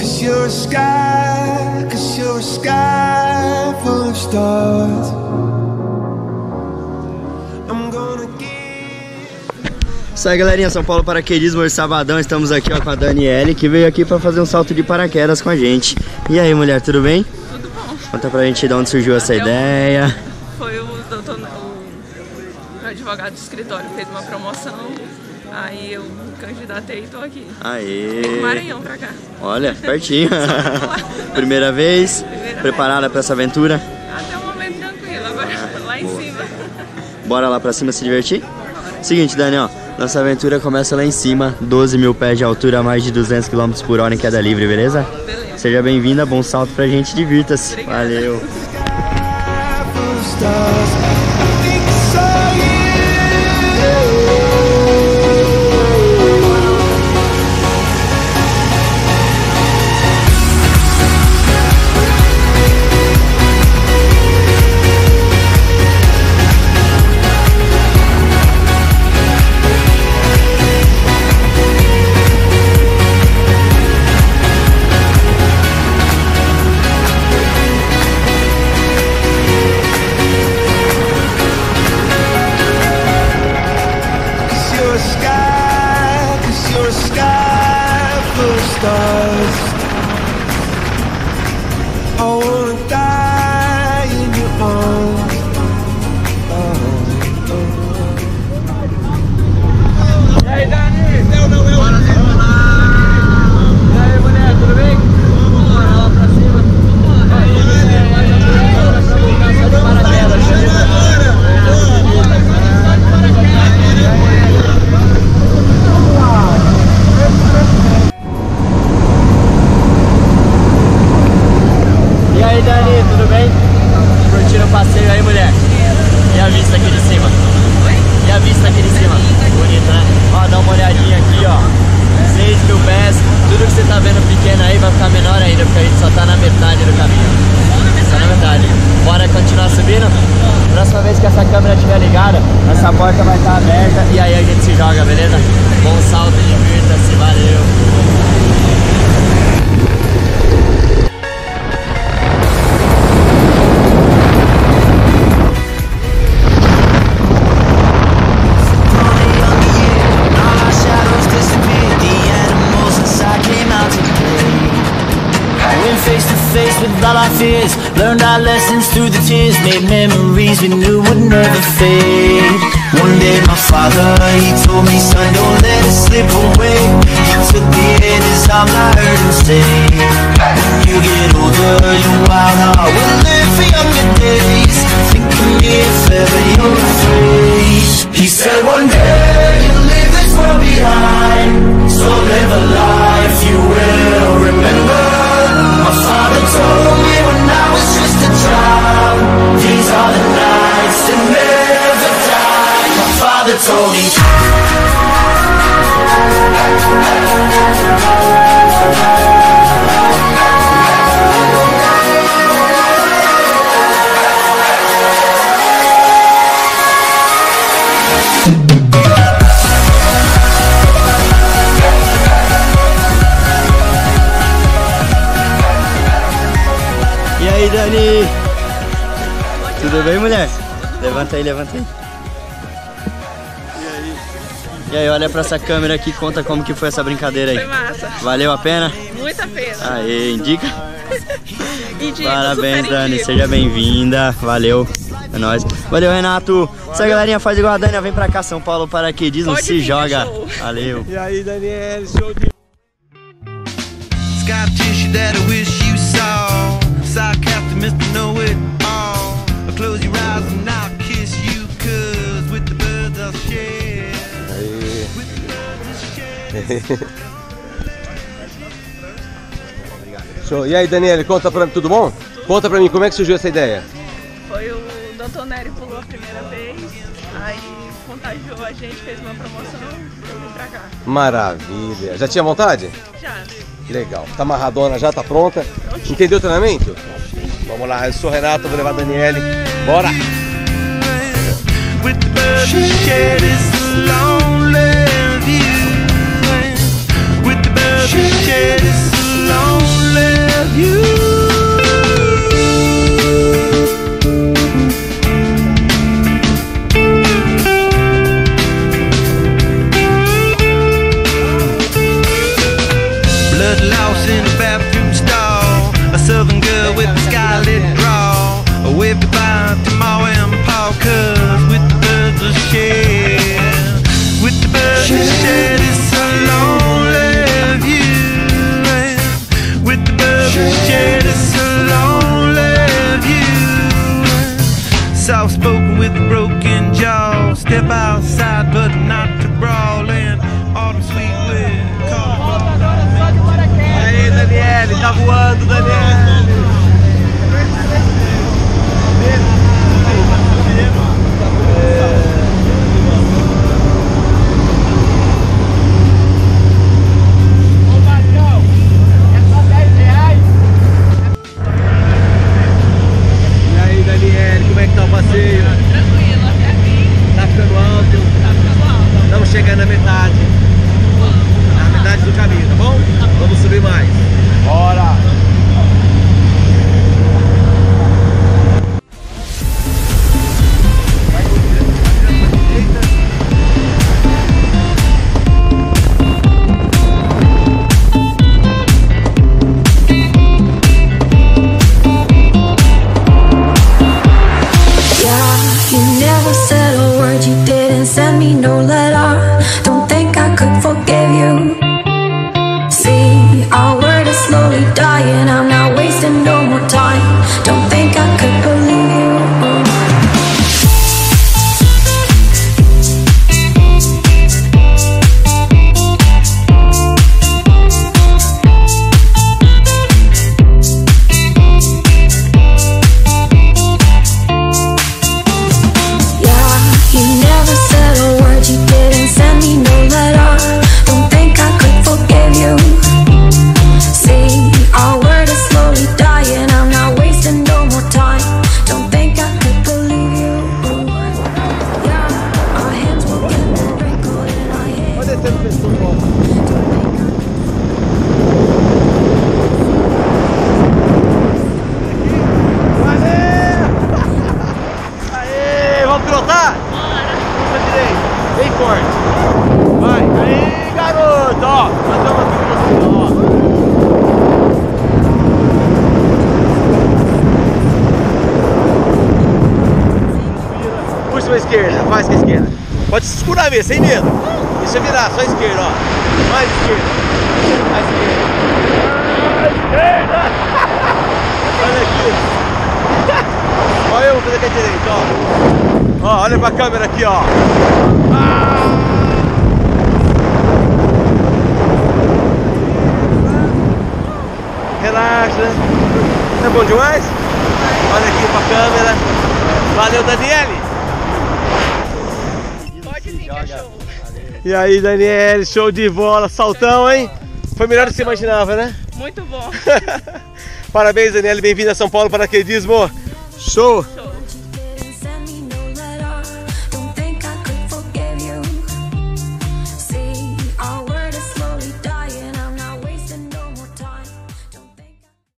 Cause you're a sky, cause you're a sky full of stars. I'm gonna give. Isso aí, galerinha, São Paulo Paraquedismo, hoje sabadão, estamos aqui ó, com a Danielle, que veio aqui pra fazer um salto de paraquedas com a gente. E aí, mulher, tudo bem? Tudo bom. Conta pra gente de onde surgiu essa ideia. Foi o doutor, o advogado do escritório, fez uma promoção. Aí eu candidatei e tô aqui. Aê! Vem do Maranhão pra cá. Olha, pertinho. Primeira vez? Primeira preparada vez. Pra essa aventura? Até o momento tranquilo, agora lá boa. Em cima. Bora lá pra cima se divertir? Bora. Seguinte, Daniel, nossa aventura começa lá em cima, 12 mil pés de altura, mais de 200 km por hora em queda livre, beleza? Beleza. Seja bem-vinda, bom salto pra gente, divirta-se. Valeu! Essa porta vai estar aberta e aí a gente se joga, beleza? Bom salto, divirta-se, valeu! All our fears, learned our lessons through the tears, made memories we knew would never fade. One day my father, he told me, son, don't let it slip away. He took the air, this time I heard him say, when you get older, your wild heart will live for younger days, thinking if ever you're afraid. He said one day you'll leave this world behind, so live a life you will remember. My father told me when I was just a child, these are the nights that never die. My father told me. E aí, Dani? Tudo bem, mulher? Levanta aí, levanta aí. E aí, olha pra essa câmera aqui, conta como que foi essa brincadeira aí. Foi massa. Valeu a pena? Muita pena. Aí, indica? Indica. Parabéns, Dani. Seja bem-vinda. Valeu. É nóis. Valeu, Renato. Essa galerinha faz igual a Dani, vem pra cá, São Paulo Paraquedismo, se joga. Valeu. E aí, Daniel, show de... Mr. Know-It-All, I'll close your eyes and I'll kiss you, cause with the birds I'll share. With the birds I'll share. E aí, Danielle, conta pra mim, tudo bom? Conta pra mim, como é que surgiu essa ideia? Foi o Dr. Nery pulou a primeira vez, aí contagiou a gente, fez uma promoção e eu vim pra cá. Maravilha! Já tinha vontade? Já. Legal. Tá amarradona já, tá pronta? Prontinho. Entendeu o treinamento? Vamos lá, eu sou o Renato, vou levar a Danielle. Bora! got lost in a bathroom stall. A southern girl with a scarlet draw. I waved goodbye to Ma and Pa, 'cause with the birds I shared, with the birds I shared, it's so lonely of you. And with the birds I shared, it's so lonely of you. Soft spoken with a broken jaw, step outside but not to brawl in autumn sweet wind. Danielle, tá voando, Danielle. Faz com a esquerda. Pode segurar a vez, sem medo. Deixa virar, só a esquerda, ó. Mais esquerda. Mais esquerda. Mais esquerda! Olha aqui. Olha eu, vou fazer com a direita, ó. Ó, olha pra câmera aqui, ó. Relaxa. Tá bom demais? Olha aqui pra câmera. Valeu, Daniele. E aí, Daniele, show de bola, saltão, hein? Foi melhor do que você imaginava, né? Muito bom. Parabéns, Daniele, bem-vinda a São Paulo Paraquedismo. Show!